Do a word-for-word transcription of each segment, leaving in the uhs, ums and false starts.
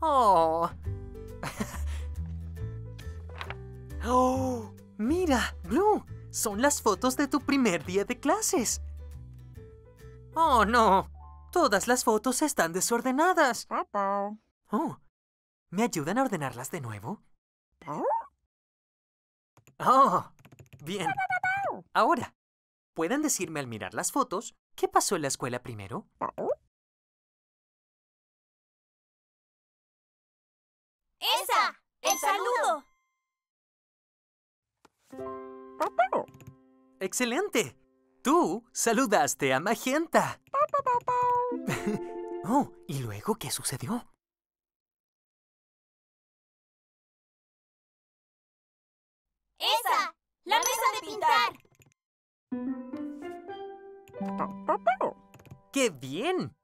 Oh. ¡Oh! ¡Mira, Blue! Son las fotos de tu primer día de clases. ¡Oh, no! Todas las fotos están desordenadas. Oh, ¿me ayudan a ordenarlas de nuevo? ¡Oh! Bien. Ahora, ¿pueden decirme al mirar las fotos qué pasó en la escuela primero? ¡Esa! ¡El saludo! ¡Excelente! Tú saludaste a Magenta. Oh, ¿y luego qué sucedió? ¡Esa! ¡La mesa de pintar! ¡Qué bien!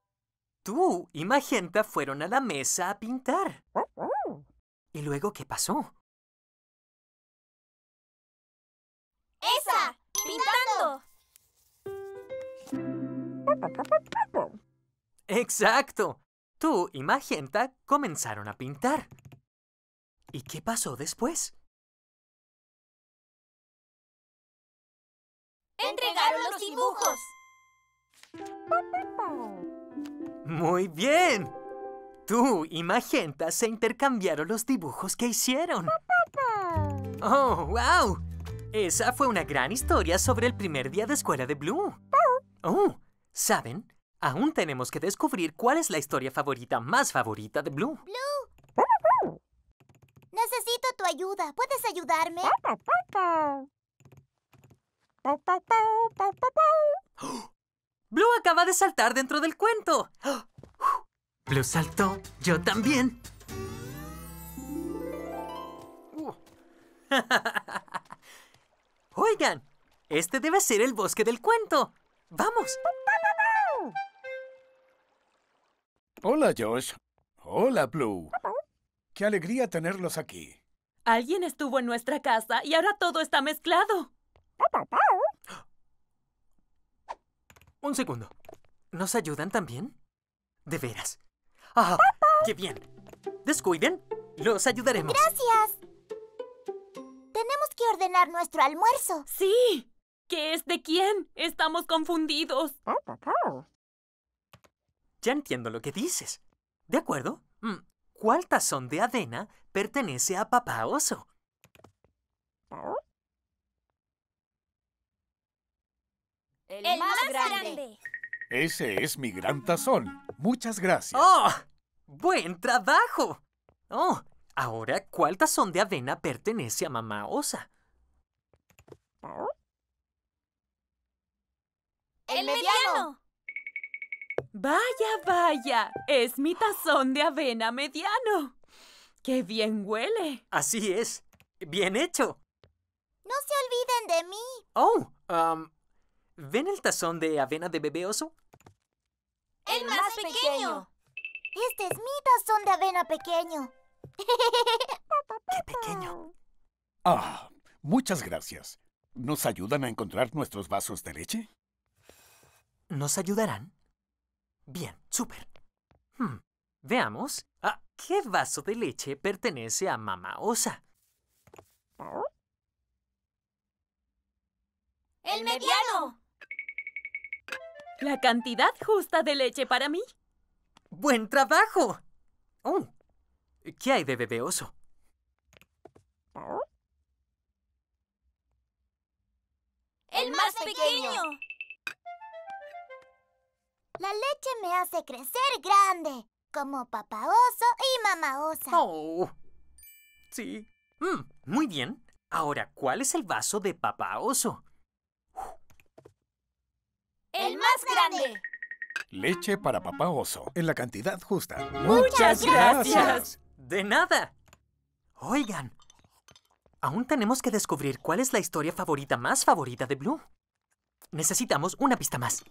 Tú y Magenta fueron a la mesa a pintar. ¿Y luego qué pasó? ¡Esa! ¡Pintando! ¡Exacto! Tú y Magenta comenzaron a pintar. ¿Y qué pasó después? ¡Entregaron los dibujos! ¡Muy bien! Tú y Magenta se intercambiaron los dibujos que hicieron. ¡Oh, wow! Esa fue una gran historia sobre el primer día de escuela de Blue. Oh, ¿saben? Aún tenemos que descubrir cuál es la historia favorita más favorita de Blue. ¡Blue! Necesito tu ayuda. ¿Puedes ayudarme? ¡Oh! Blue acaba de saltar dentro del cuento. Blue saltó. Yo también. Oigan, este debe ser el bosque del cuento. ¡Vamos! Hola, Josh. Hola, Blue. Qué alegría tenerlos aquí. Alguien estuvo en nuestra casa y ahora todo está mezclado. Un segundo. ¿Nos ayudan también? De veras. ¡Ah! ¡Qué bien! Descuiden, los ayudaremos. ¡Gracias! Tenemos que ordenar nuestro almuerzo. ¡Sí! ¿Qué es de quién? Estamos confundidos. Ya entiendo lo que dices. ¿De acuerdo? ¿Cuál tazón de avena pertenece a Papá Oso? El, El más grande. grande. Ese es mi gran tazón. Muchas gracias. ¡Oh! ¡Buen trabajo! ¡Oh! Ahora, ¿cuál tazón de avena pertenece a Mamá Osa? ¡El mediano! ¡Vaya, vaya! ¡Es mi tazón de avena mediano! ¡Qué bien huele! Así es. ¡Bien hecho! ¡No se olviden de mí! ¡Oh! Um, ¿ven el tazón de avena de bebé oso? ¡El más, más pequeño. pequeño! Este es mi tazón de avena pequeño. ¡Qué pequeño! Ah, muchas gracias. ¿Nos ayudan a encontrar nuestros vasos de leche? ¿Nos ayudarán? Bien, súper. Hmm, veamos. Ah, ¿qué vaso de leche pertenece a Mamá Osa? ¡El mediano! La cantidad justa de leche para mí. ¡Buen trabajo! Oh. ¿Qué hay de bebé oso? ¡El más pequeño! La leche me hace crecer grande, como Papá Oso y Mamá Osa. ¡Oh! Sí. Mm, muy bien. Ahora, ¿cuál es el vaso de Papá Oso? ¡El más grande! Leche para Papá Oso, en la cantidad justa. ¡Muchas gracias! ¡De nada! Oigan, aún tenemos que descubrir cuál es la historia favorita más favorita de Blue. Necesitamos una pista más.